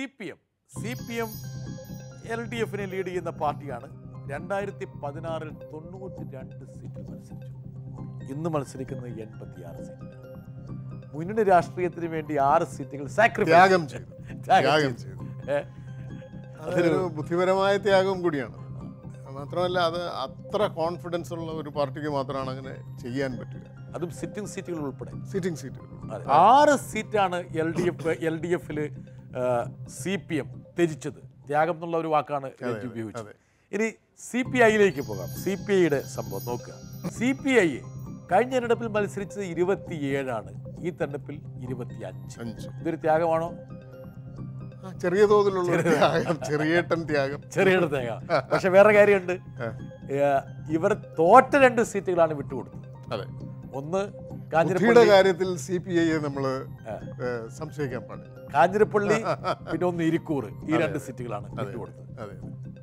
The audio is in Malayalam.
സി പി എം LDF ने lead ചെയ്യുന്ന പാർട്ടിയാണ് 2016-ൽ 92 സീറ്റിൽ മത്സരിച്ചു. ഇന്ന് മത്സരിക്കുന്നത് 86 സീറ്റിൽ. മുന്നണി രാഷ്ട്രീയത്തിന് വേണ്ടി 6 സീറ്റുകൾ ത്യാഗം ചെയ്തു. അതൊരു ബുദ്ധിപരമായ ത്യാഗം കൂടിയാണ്. മാത്രമല്ല അത് അത്ര കോൺഫിഡൻസ് ഉള്ള ഒരു പാർട്ടിക്ക് മാത്രമാണ് അങ്ങനെ ചെയ്യാൻ പറ്റുക. അതും സിറ്റിംഗ് സീറ്റുകൾ ഉൾപ്പെടെ. സിറ്റിംഗ് സീറ്റുകൾ 6 സീറ്റാണ് LDF-ൽ CPM ത്യജിച്ചത്. ത്യാഗം എന്നുള്ള ഒരു വാക്കാണ് ഉപയോഗിച്ചത്. ഇനി CPI-യിലേക്ക് പോകാം. CPI-യുടെ സംഭവം നോക്കുക. CPI കഴിഞ്ഞ തെരഞ്ഞെടുപ്പിൽ മത്സരിച്ചത് 27 ആണ്, ഈ തെരഞ്ഞെടുപ്പിൽ 25. ഇതൊരു ത്യാഗമാണോ? ചെറിയ തോതിലുള്ള ത്യാഗം. പക്ഷെ വേറെ കാര്യമുണ്ട്, ഇവർ തോറ്റ 2 സീറ്റുകളാണ് വിട്ടുകൊടുത്തത്. അതെ, ഒന്ന് കാര്യത്തിൽ CPI-യെ നമ്മൾ സംശയിക്കാൻ പാടില്ല. കാഞ്ഞിരപ്പള്ളി പിന്നെ ഒന്ന് ഇരിക്കൂർ, ഈ 2 സീറ്റുകളാണ് വിട്ടുകൊടുത്തത്.